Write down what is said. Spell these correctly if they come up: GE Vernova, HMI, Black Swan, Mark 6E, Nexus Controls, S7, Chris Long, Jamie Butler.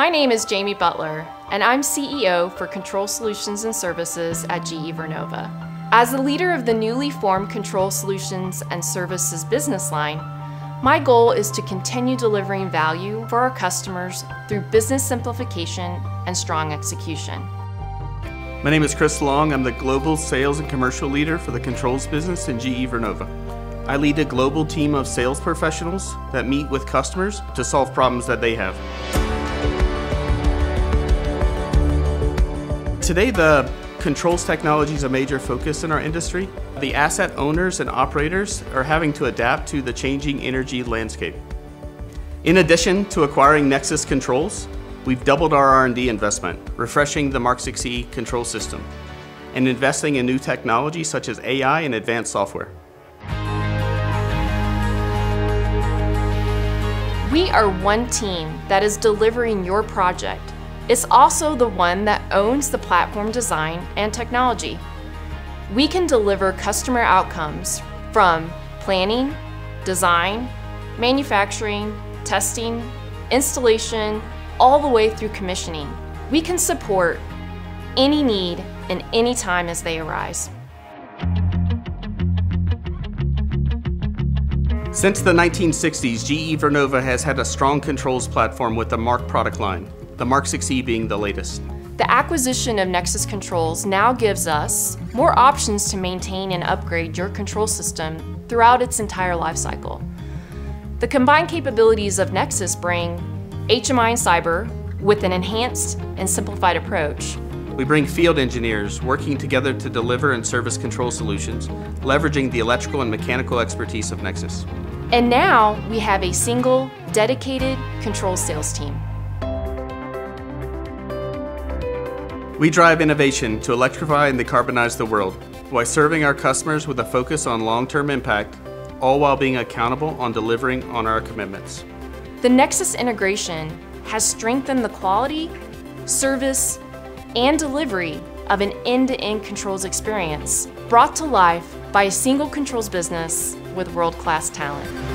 My name is Jamie Butler, and I'm CEO for Control Solutions and Services at GE Vernova. As the leader of the newly formed Control Solutions and Services business line, my goal is to continue delivering value for our customers through business simplification and strong execution. My name is Chris Long. I'm the Global Sales and Commercial Leader for the Controls business in GE Vernova. I lead a global team of sales professionals that meet with customers to solve problems that they have. Today, the controls technology is a major focus in our industry. The asset owners and operators are having to adapt to the changing energy landscape. In addition to acquiring Nexus Controls, we've doubled our R&D investment, refreshing the Mark 6E control system, and investing in new technology such as AI and advanced software. We are one team that is delivering your project. It's also the one that owns the platform design and technology. We can deliver customer outcomes from planning, design, manufacturing, testing, installation, all the way through commissioning. We can support any need and any time as they arise. Since the 1960s, GE Vernova has had a strong controls platform with the Mark product line, the Mark 6E being the latest. The acquisition of Nexus Controls now gives us more options to maintain and upgrade your control system throughout its entire life cycle. The combined capabilities of Nexus bring HMI and cyber with an enhanced and simplified approach. We bring field engineers working together to deliver and service control solutions, leveraging the electrical and mechanical expertise of Nexus. And now we have a single, dedicated control sales team. We drive innovation to electrify and decarbonize the world while serving our customers with a focus on long-term impact, all while being accountable on delivering on our commitments. The Nexus integration has strengthened the quality, service, and delivery of an end-to-end controls experience brought to life by a single controls business with world-class talent.